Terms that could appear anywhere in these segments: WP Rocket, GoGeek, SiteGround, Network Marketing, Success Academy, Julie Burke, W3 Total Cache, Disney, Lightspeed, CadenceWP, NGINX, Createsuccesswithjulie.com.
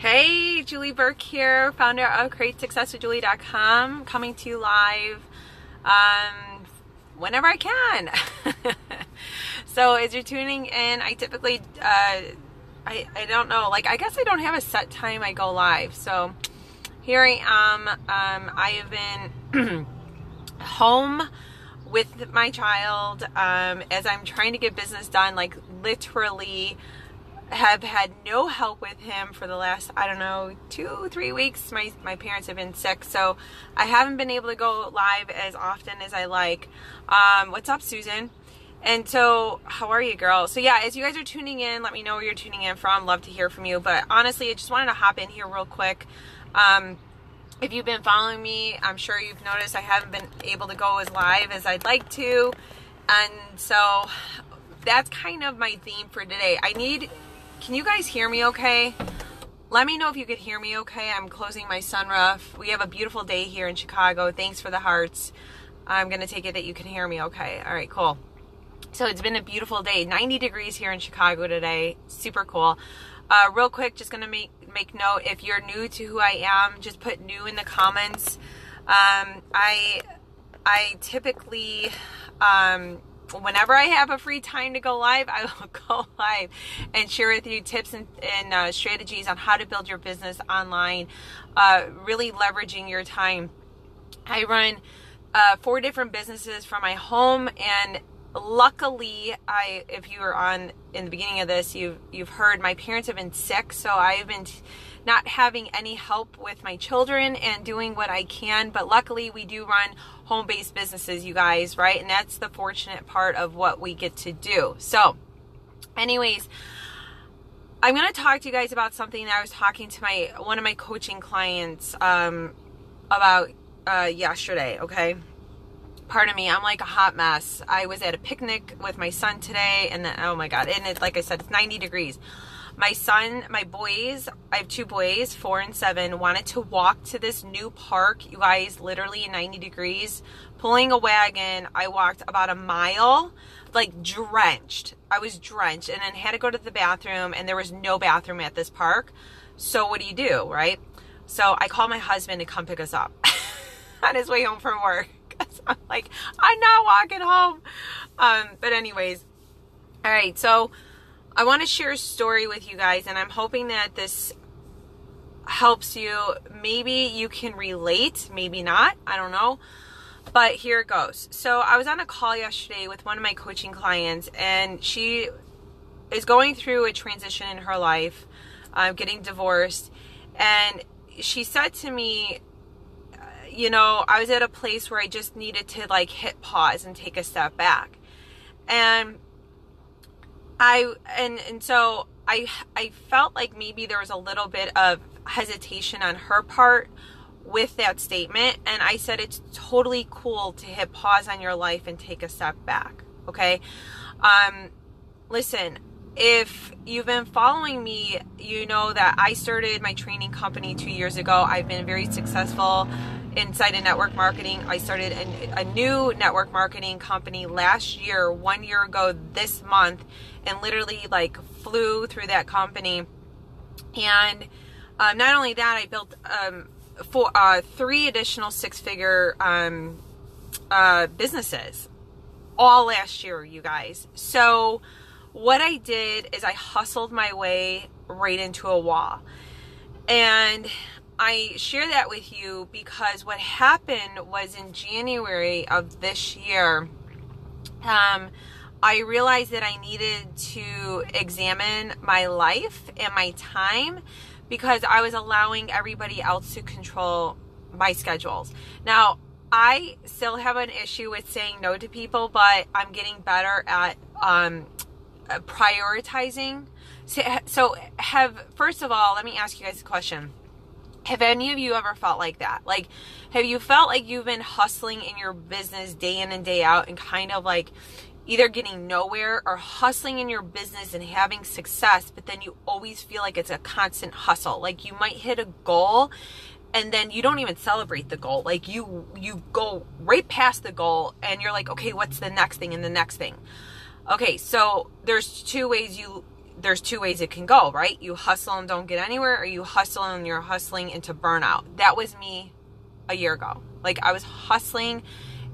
Hey, Julie Burke here, founder of Createsuccesswithjulie.com, coming to you live whenever I can. So as you're tuning in, I typically, I don't know, like I guess I don't have a set time I go live. So here I am. I have been home with my child as I'm trying to get business done, like literally have had no help with him for the last, I don't know, 2-3 weeks. My parents have been sick, so I haven't been able to go live as often as I like. What's up, Susan? And so, how are you, girl? So yeah, as you guys are tuning in, let me know where you're tuning in from. Love to hear from you. But honestly, I just wanted to hop in here real quick. If you've been following me, I'm sure you've noticed I haven't been able to go as live as I'd like to. And so that's kind of my theme for today. Can you guys hear me okay? Let me know if you could hear me okay. I'm closing my sunroof. We have a beautiful day here in Chicago. Thanks for the hearts. I'm going to take it that you can hear me okay. All right, cool. So it's been a beautiful day. 90 degrees here in Chicago today. Super cool. Real quick, just going to make note, if you're new to who I am, just put new in the comments. I typically... whenever I have a free time to go live, I will go live and share with you tips and strategies on how to build your business online, really leveraging your time. I run 4 different businesses from my home, and luckily, if you were on in the beginning of this, you've heard my parents have been sick, so I've been not having any help with my children and doing what I can. But luckily, we do run home-based businesses, you guys, right? And that's the fortunate part of what we get to do. So anyways, I'm going to talk to you guys about something that I was talking to one of my coaching clients about yesterday, okay? Pardon me, I'm like a hot mess. I was at a picnic with my son today, and then, oh my God, and it, like I said, it's 90 degrees. My boys, I have 2 boys, 4 and 7, wanted to walk to this new park, you guys, literally in 90 degrees, pulling a wagon. I walked about a mile, like drenched. I was drenched, and then had to go to the bathroom, and there was no bathroom at this park. So what do, right? So I called my husband to come pick us up on his way home from work. So I'm like, I'm not walking home. But anyways, all right, so I want to share a story with you guys, and I'm hoping that this helps you. Maybe you can relate, maybe not, I don't know, but here it goes. So I was on a call yesterday with one of my coaching clients, and she is going through a transition in her life, getting divorced, and she said to me, you know, I was at a place where I just needed to like hit pause and take a step back. And so I felt like maybe there was a little bit of hesitation on her part with that statement. And I said, it's totally cool to hit pause on your life and take a step back. Okay. Listen, if you've been following me, you know that I started my training company 2 years ago. I've been very successful inside of network marketing. I started a new network marketing company last year, 1 year ago this month, and literally like flew through that company. And not only that, I built 3 additional 6-figure businesses all last year, you guys. So what I did is I hustled my way right into a wall. And I share that with you because what happened was in January of this year, I realized that I needed to examine my life and my time because I was allowing everybody else to control my schedules. Now, I still have an issue with saying no to people, but I'm getting better at prioritizing. So first of all, let me ask you guys a question. Have any of you ever felt like that? Like, have you felt like you've been hustling in your business day in and day out and kind of like either getting nowhere or hustling in your business and having success, but then you always feel like it's a constant hustle? Like you might hit a goal and then you don't even celebrate the goal. Like you go right past the goal and you're like, okay, what's the next thing and the next thing? Okay, so there's 2 ways there's two ways it can go, right? You hustle and don't get anywhere, or you hustle and you're hustling into burnout. That was me a year ago. Like, I was hustling,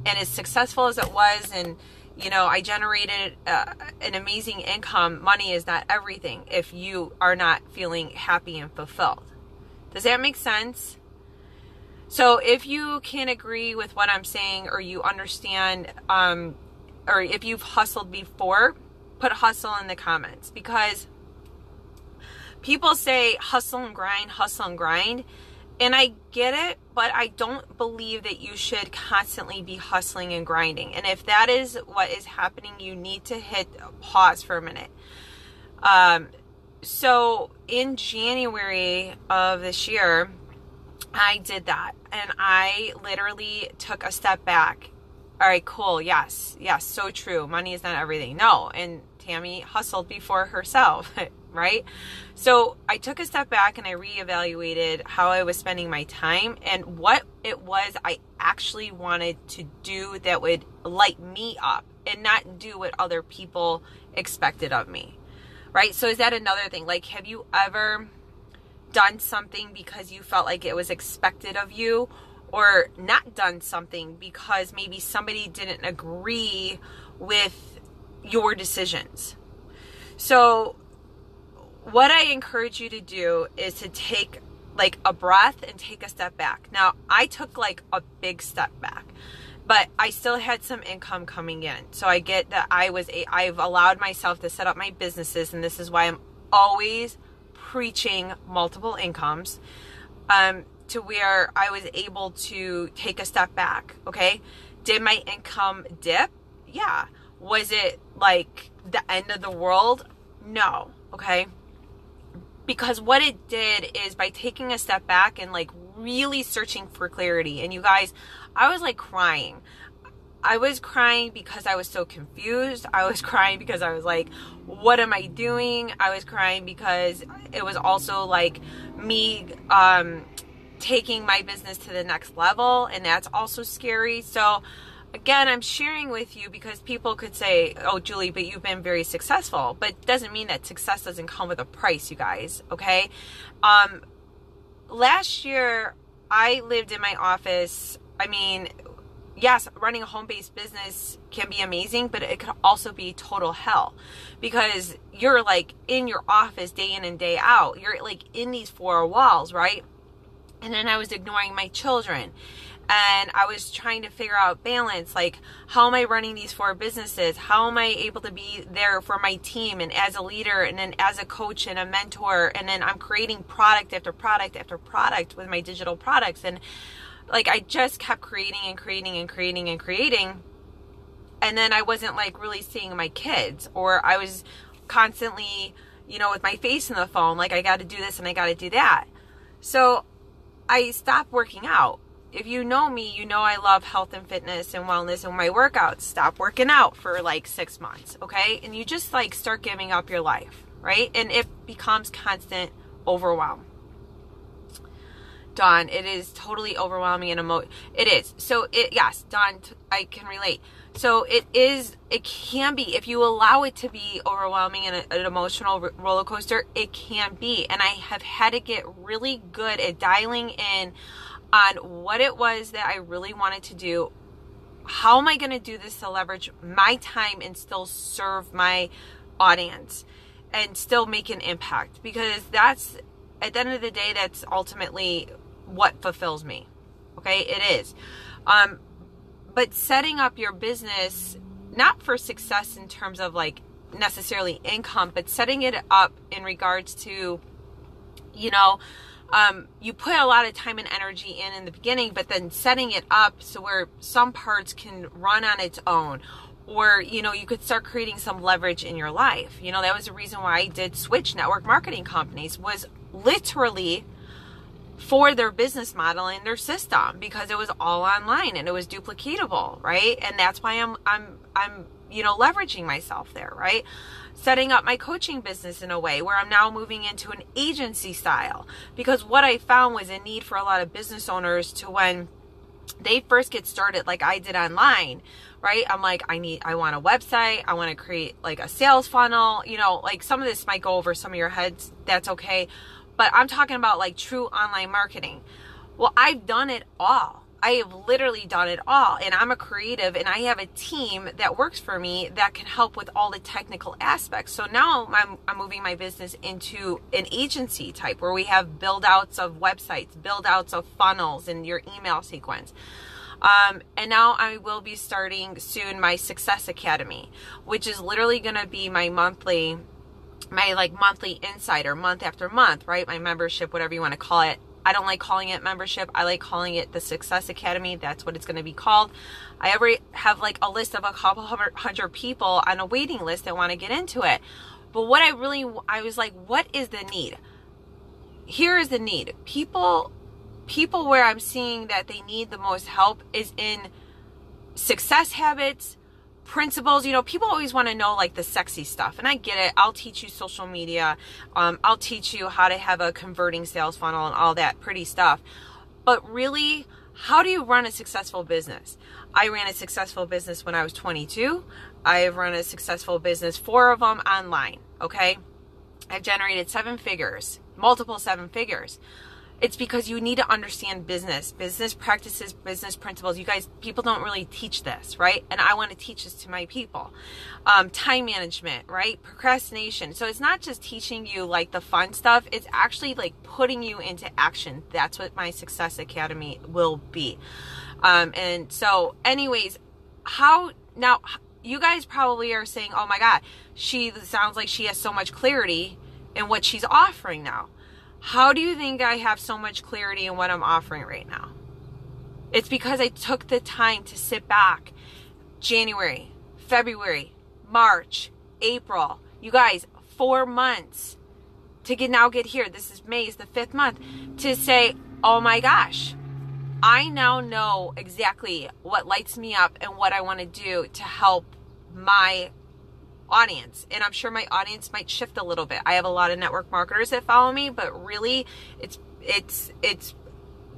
and as successful as it was, and you know, I generated an amazing income. Money is not everything if you are not feeling happy and fulfilled. Does that make sense? So if you can agree with what I'm saying, or you understand, or if you've hustled before, put hustle in the comments, because people say hustle and grind, and I get it, but I don't believe that you should constantly be hustling and grinding. And if that is what is happening, you need to hit pause for a minute. So in January of this year, I did that, and I literally took a step back. All right, cool. Yes. Yes. So true. Money is not everything. No. And Tammy hustled before herself, right? So I took a step back and I reevaluated how I was spending my time and what it was I actually wanted to do that would light me up and not do what other people expected of me, right? So is that another thing? Like, have you ever done something because you felt like it was expected of you, or not done something because maybe somebody didn't agree with your decisions? So what I encourage you to do is to take like a breath and take a step back. Now, I took like a big step back, but I still had some income coming in. So I get that I've allowed myself to set up my businesses, and this is why I'm always preaching multiple incomes, to where I was able to take a step back. Okay. Did my income dip? Yeah. Was it like the end of the world? No. Okay. Because what it did is, by taking a step back and like really searching for clarity. And you guys, I was like crying. I was crying because I was so confused. I was crying because I was like, what am I doing? I was crying because it was also like me, taking my business to the next level, and that's also scary. So again, I'm sharing with you because people could say, oh, Julie, but you've been very successful. But it doesn't mean that success doesn't come with a price, you guys. Okay. Last year I lived in my office. I mean, yes, running a home-based business can be amazing, but it could also be total hell, because you're like in your office day in and day out. You're like in these four walls, right? And then I was ignoring my children, and I was trying to figure out balance. Like, how am I running these four businesses? How am I able to be there for my team, and as a leader, and then as a coach and a mentor? And then I'm creating product after product after product with my digital products. And like, I just kept creating and creating and creating and creating. And then I wasn't like really seeing my kids, or I was constantly, you know, with my face in the phone, like I got to do this and I got to do that. So I stopped working out. If you know me, you know I love health and fitness and wellness and my workouts. Stop working out for like 6 months, okay? And you just like start giving up your life, right? And it becomes constant overwhelm. Dawn, it is totally overwhelming and it is. So it, yes, Dawn, I can relate. So it is, it can be, if you allow it to be overwhelming and an emotional roller coaster, it can be. And I have had to get really good at dialing in on what it was that I really wanted to do. How am I going to do this to leverage my time and still serve my audience and still make an impact? Because that's, at the end of the day, that's ultimately what fulfills me. Okay, it is. But setting up your business, not for success in terms of like necessarily income, but setting it up in regards to, you know, you put a lot of time and energy in the beginning, but then setting it up so where some parts can run on its own. Or, you know, you could start creating some leverage in your life. You know, that was the reason why I did switch network marketing companies, was literally for their business model and their system, because it was all online and it was duplicatable, right? And that's why I'm you know, leveraging myself there, right? Setting up my coaching business in a way where I'm now moving into an agency style, because what I found was a need for a lot of business owners to, when they first get started like I did online, right? I'm like, I want a website. I want to create like a sales funnel. You know, like some of this might go over some of your heads. That's okay. But I'm talking about like true online marketing. Well, I've done it all. I have literally done it all, and I'm a creative and I have a team that works for me that can help with all the technical aspects. So now I'm moving my business into an agency type where we have build outs of websites, build outs of funnels and your email sequence. And now I will be starting soon my Success Academy, which is literally going to be my monthly insider month after month, right? My membership, whatever you want to call it. I don't like calling it membership. I like calling it the Success Academy. That's what it's going to be called. I already have like a list of a couple hundred people on a waiting list that want to get into it. But what I was like, what is the need? Here is the need. People where I'm seeing that they need the most help is in success habits, principles. You know, people always want to know like the sexy stuff, and I get it. I'll teach you social media. I'll teach you how to have a converting sales funnel and all that pretty stuff. But really, how do you run a successful business? I ran a successful business when I was 22. I've run a successful business, 4 of them online. Okay. I've generated 7 figures, multiple 7 figures. It's because you need to understand business practices, business principles. You guys, people don't really teach this, right? And I want to teach this to my people. Time management, right? Procrastination. So it's not just teaching you like the fun stuff. It's actually like putting you into action. That's what my Success Academy will be. And so anyways, now you guys probably are saying, oh my God, she sounds like she has so much clarity in what she's offering now. How do you think I have so much clarity in what I'm offering right now? It's because I took the time to sit back. January, February, March, April. You guys, 4 months to get here. This is May, it's the 5th month. To say, oh my gosh, I now know exactly what lights me up and what I want to do to help my audience. And I'm sure my audience might shift a little bit. I have a lot of network marketers that follow me, but really it's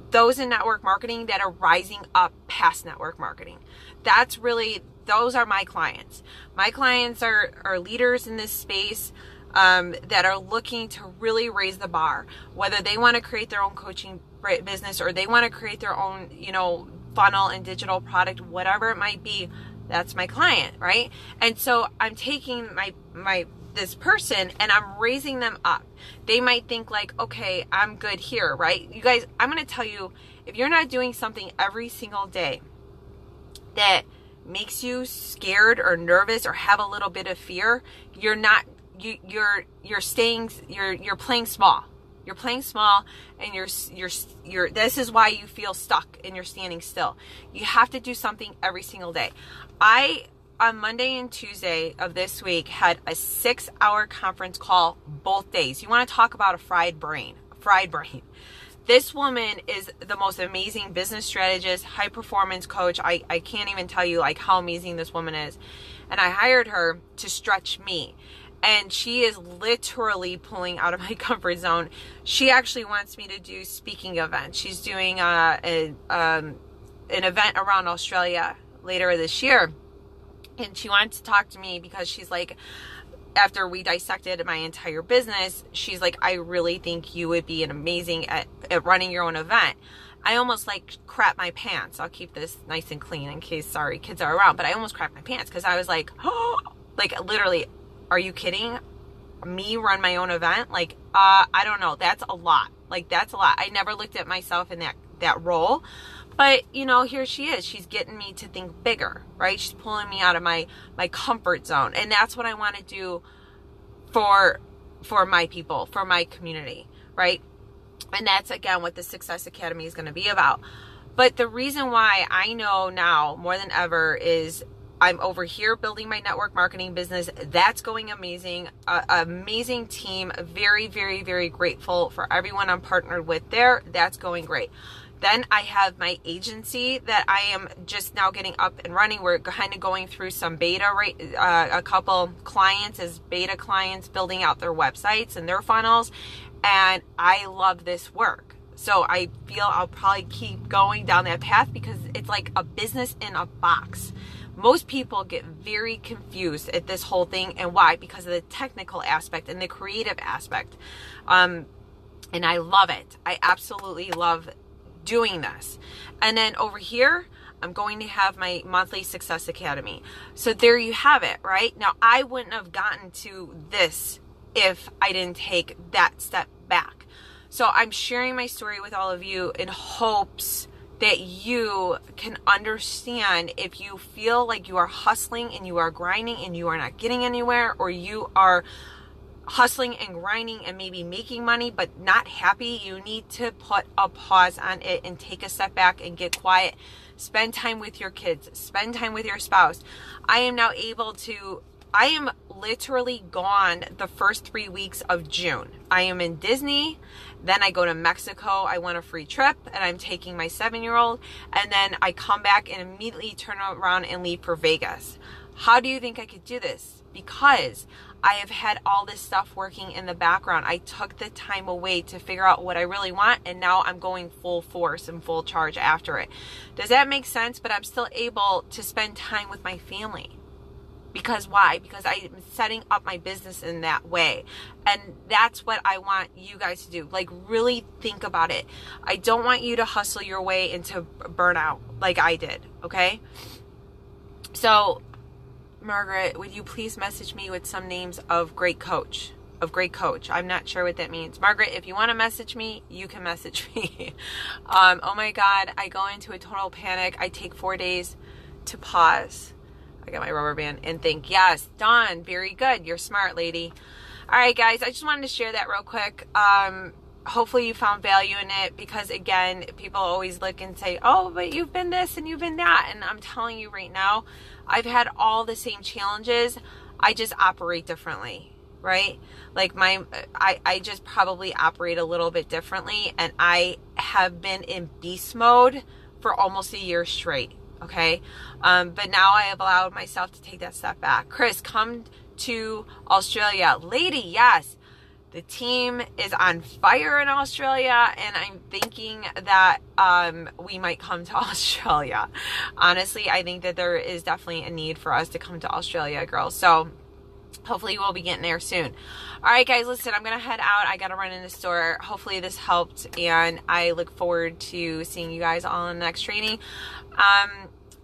those in network marketing that are rising up past network marketing. Those are my clients. My clients are leaders in this space, that are looking to really raise the bar, whether they want to create their own coaching business or they want to create their own, you know, funnel and digital product, whatever it might be. That's my client, right? And so I'm taking this person and I'm raising them up. They might think like, okay, I'm good here, right? You guys, I'm going to tell you, if you're not doing something every single day that makes you scared or nervous or have a little bit of fear, you're playing small. You're playing small, and you're this is why you feel stuck and you're standing still. You have to do something every single day. I, on Monday and Tuesday of this week, had a 6-hour conference call both days. You want to talk about a fried brain. This woman is the most amazing business strategist, high performance coach. I can't even tell you like how amazing this woman is. And I hired her to stretch me. And she is literally pulling out of my comfort zone. She actually wants me to do speaking events. She's doing an event around Australia later this year. And she wanted to talk to me because she's like, after we dissected my entire business, she's like, I really think you would be amazing at running your own event. I almost like crap my pants. I'll keep this nice and clean in case, sorry, kids are around. But I almost crap my pants because I was like, oh, like literally, are you kidding? Me run my own event? Like, I don't know. That's a lot. Like, that's a lot. I never looked at myself in that role. But, you know, here she is. She's getting me to think bigger, right? She's pulling me out of my comfort zone. And that's what I want to do for my people, for my community, right? And that's, again, what the Success Academy is going to be about. But the reason why I know now more than ever is I'm over here building my network marketing business. That's going amazing. Amazing team. Very, very, very grateful for everyone I'm partnered with there. That's going great. Then I have my agency that I am just now getting up and running. We're kind of going through some beta, right? A couple clients as beta clients, building out their websites and their funnels. And I love this work. So I feel I'll probably keep going down that path because it's like a business in a box. Most people get very confused at this whole thing, and why? Because of the technical aspect and the creative aspect. And I love it. I absolutely love doing this. And then over here, I'm going to have my monthly Success Academy. So there you have it, right? Now, I wouldn't have gotten to this if I didn't take that step back. So I'm sharing my story with all of you in hopes that you can understand if you feel like you are hustling and you are grinding and you are not getting anywhere, or you are hustling and grinding and maybe making money but not happy, you need to put a pause on it and take a step back and get quiet. Spend time with your kids. Spend time with your spouse. I am now able to, I am literally gone the first 3 weeks of June. I am in Disney, then I go to Mexico. I want a free trip and I'm taking my 7-year-old, and then I come back and immediately turn around and leave for Vegas. How do you think I could do this? Because I have had all this stuff working in the background. I took the time away to figure out what I really want, and now I'm going full force and full charge after it. Does that make sense? But I'm still able to spend time with my family. Because why? Because I'm setting up my business in that way. And that's what I want you guys to do. Like, really think about it. I don't want you to hustle your way into burnout like I did, okay? So, Margaret, would you please message me with some names of great coach? I'm not sure what that means. Margaret, if you want to message me, you can message me. Oh my God, I go into a total panic. I take 4 days to pause. I got my rubber band and think. Yes, Dawn, very good. You're smart, lady. All right, guys, I just wanted to share that real quick. Hopefully you found value in it, because again, people always look and say, oh, but you've been this and you've been that. And I'm telling you right now, I've had all the same challenges. I just operate differently, right? Like I just probably operate a little bit differently, and I have been in beast mode for almost a year straight. Okay. But now I have allowed myself to take that step back. Chris, come to Australia. Lady, yes. The team is on fire in Australia, and I'm thinking that we might come to Australia. Honestly, I think that there is definitely a need for us to come to Australia, girls. So hopefully we'll be getting there soon. All right, guys, listen, I'm going to head out. I got to run in the store. Hopefully this helped, and I look forward to seeing you guys all in the next training.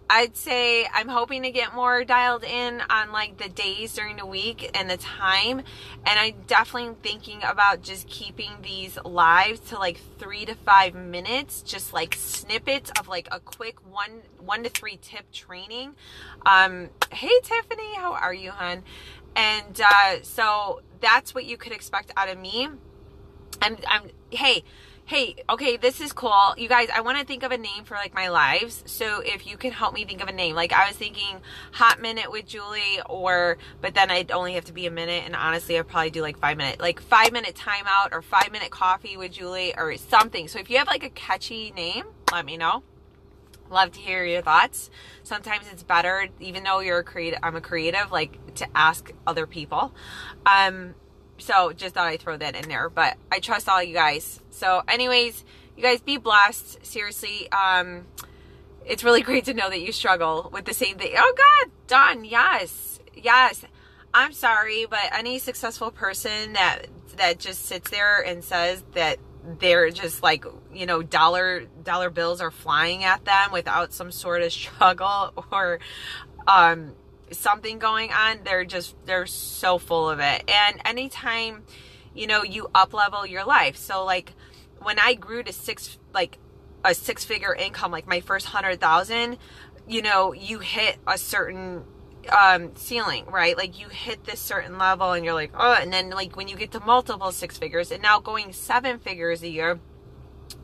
I'd say I'm hoping to get more dialed in on like the days during the week and the time. And I'm definitely thinking about just keeping these lives to like 3 to 5 minutes, just like snippets of like a quick one to three tip training. Hey Tiffany, how are you, hon? And, so that's what you could expect out of me. Hey, okay, this is cool. You guys, I want to think of a name for like my lives. So if you can help me think of a name, like I was thinking Hot Minute with Julie, or, but then I'd only have to be a minute. And honestly, I'd probably do like 5 minute, like 5 minute timeout or 5 minute coffee with Julie or something. So if you have like a catchy name, let me know. Love to hear your thoughts. Sometimes it's better, even though you're a creative, I'm a creative, like to ask other people. So just thought I'd throw that in there, but I trust all you guys. So anyways, you guys be blessed. Seriously. It's really great to know that you struggle with the same thing. Oh God, Dawn. Yes. Yes. I'm sorry, but any successful person that just sits there and says that they're just like, you know, dollar bills are flying at them without some sort of struggle or, something going on, they're so full of it. And anytime, you know, you up level your life. So like when I grew to a six figure income, like my first 100,000, you know, you hit a certain ceiling, right? Like you hit this certain level and you're like, oh, and then like when you get to multiple six figures and now going 7 figures a year,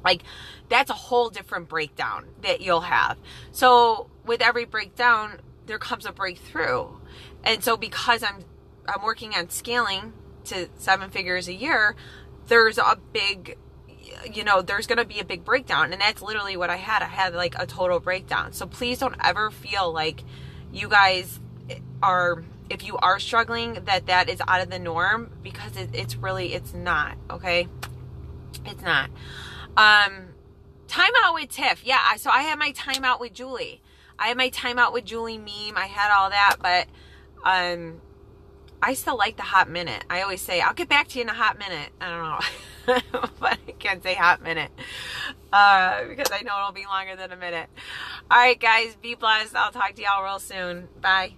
like that's a whole different breakdown that you'll have. So with every breakdown, there comes a breakthrough. And so because I'm working on scaling to 7 figures a year, there's a big, you know, there's going to be a big breakdown. And that's literally what I had. I had like a total breakdown. So please don't ever feel like you guys are, if you are struggling, that is out of the norm, because it's really, it's not. Okay. It's not. Time out with Tiff. Yeah, so I had my time out with Julie. I had my time out with Julie meme. I had all that, but I still like the hot minute. I always say, I'll get back to you in a hot minute. I don't know, but I can't say hot minute because I know it'll be longer than a minute. All right, guys, be blessed. I'll talk to y'all real soon. Bye.